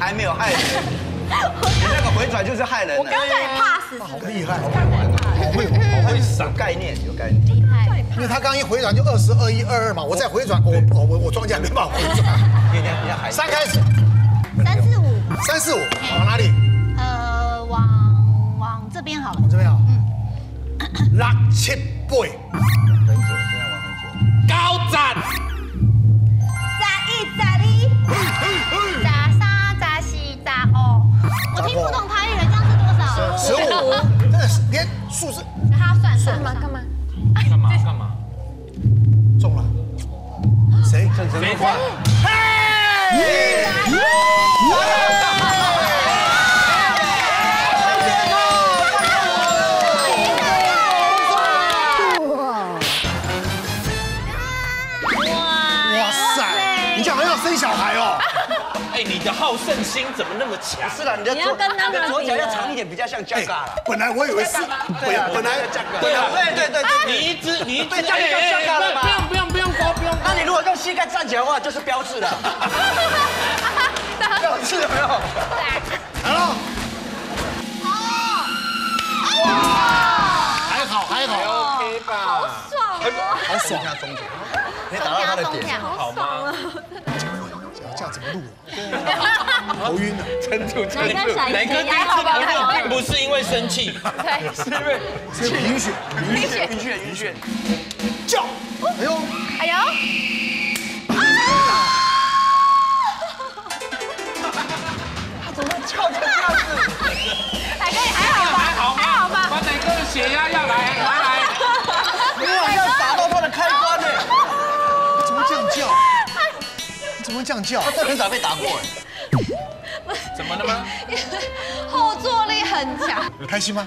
还没有害人，你那个回转就是害人。我刚才也 pass， 好厉害，好会玩，好会闪，概念有概念，厉害。因为他刚一回转就20、21、22嘛，我再回转，我庄家没办法回转。3开始，345，345，往哪里？往这边好了。往这边好。嗯，6、7、8，很久，现在玩很久。高展。 我听不懂台语，这样是多少？15，真的是连数字。他算算吗？干嘛？干嘛？干嘛？中了。谁？谁？嘿！哇塞！你这好像生小孩哦。 你的好胜心怎么那么强？是啦，你的左脚要长一点，比较像 Jaga 啦。本来我以为是，本来 Jaga。对啊，对，你一只对 Jaga 了吧？不用。那你如果用膝盖站起来的话，就是标志了。标志没有？来了。哦。还好。OK 吧。好爽啊！好爽啊，中奖！你打到他的点，好吗？ 这样怎么录啊？头晕了，撑住！乃哥第一次不录，并不是因为生气，是因为是晕眩。叫！哎呦！他怎么会叫成这样子？乃哥你还好吗？把乃哥的血压要来！你好像打到他的开关呢！怎么这样叫？ 怎么这样叫？他真的很少被打过哎。怎么了吗？后坐力很强。开心吗？